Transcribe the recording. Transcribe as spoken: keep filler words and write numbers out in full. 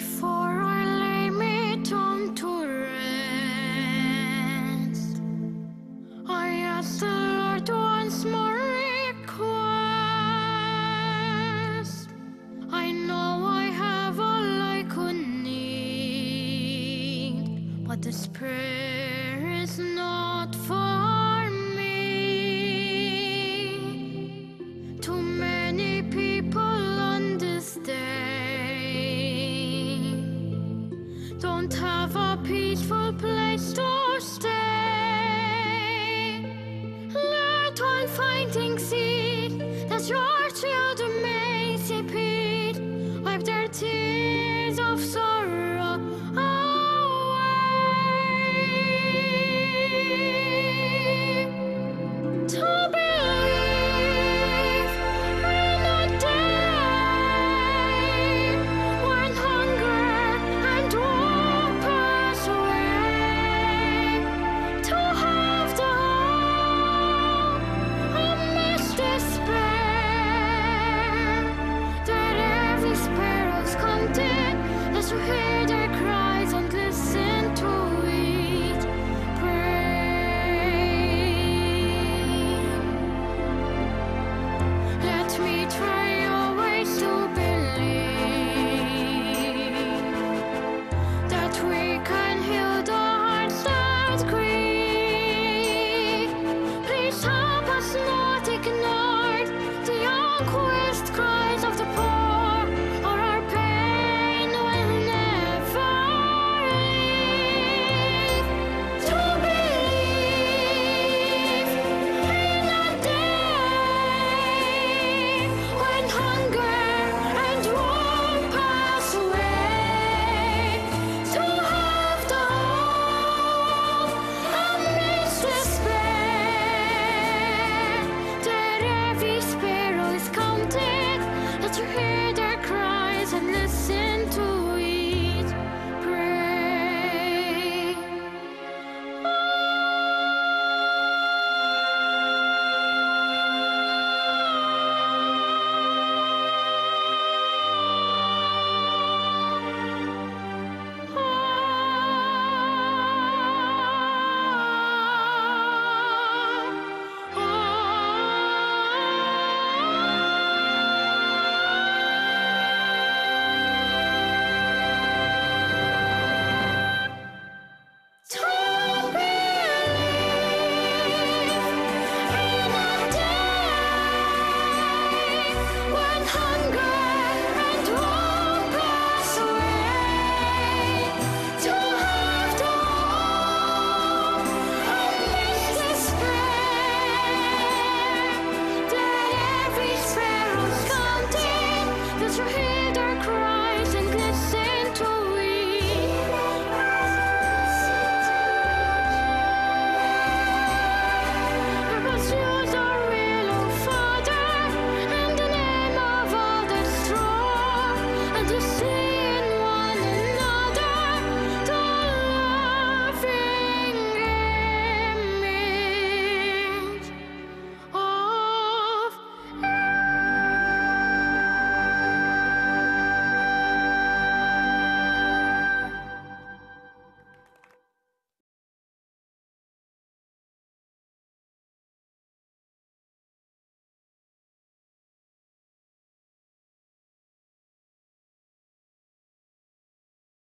before I lay me down to rest. I ask the Lord once more request. I know I have all I could need, but this prayer is not for me. Too many people understand. Don't have a peaceful place to stay. Let one finding seed that your children may see peace. Wipe their tears of sorrow away. To be hey!